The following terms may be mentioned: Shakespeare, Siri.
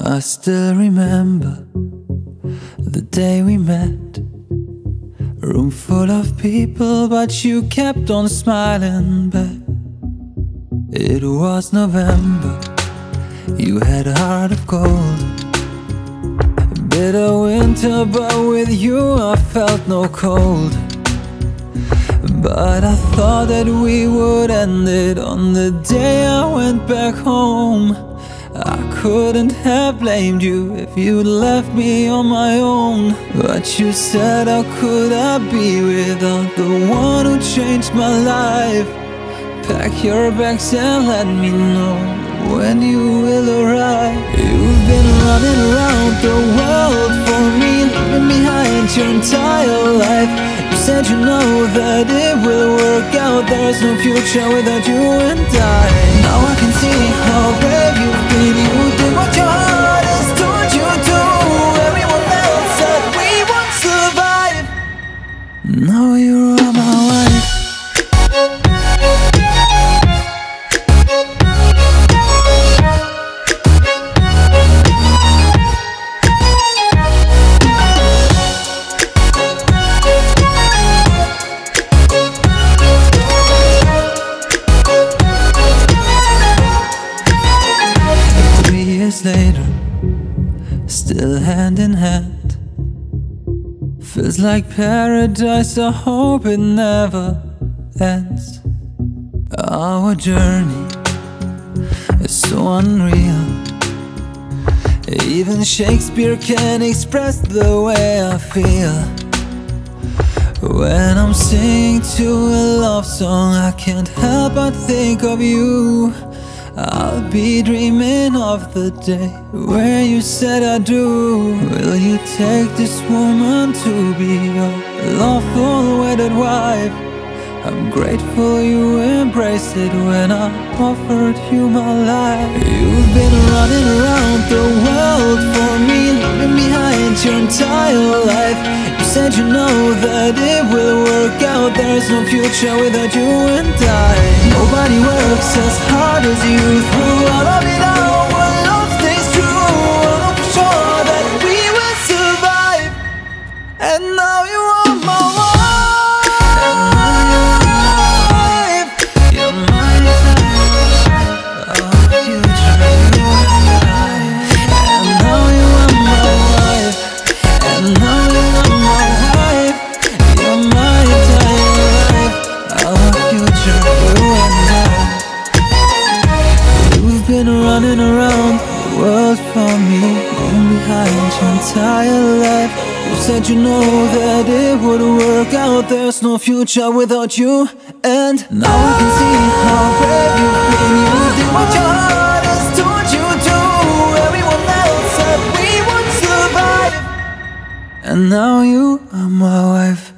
I still remember the day we met. A room full of people, but you kept on smiling back. It was November, you had a heart of gold. A bitter winter, but with you I felt no cold. But I thought that we would end it on the day I went back home. I couldn't have blamed you if you'd left me on my own. But you said, how could I be without the one who changed my life? Pack your bags and let me know when you will arrive. You've been running around the world for me, leaving behind your entire life. You said you know that it will work out, there's no future without you and I. Now I can see how brave you've been, you did what your heart has told you to. Everyone else said we won't survive. Now you're on my wife. Later, still hand in hand, feels like paradise. I hope it never ends. Our journey is so unreal, even Shakespeare can express the way I feel. When I'm singing to a love song, I can't help but think of you. I'll be dreaming of the day where you said I do. Will you take this woman to be your lawful wedded wife? I'm grateful you embraced it when I offered you my life. You've been running around the world for me, leaving behind your entire life. You said you know that it will work out, there's no future without you and I. Nobody works as hard as you. Throughout all it all, our love stays true. I'm sure that we will survive. And now you are my wife. Running around the world for me, leaving behind your entire life. You said you know that it would work out, there's no future without you and now I can see how brave you've been. You did what your heart has told you to. Everyone else said we would survive. And now you are my wife.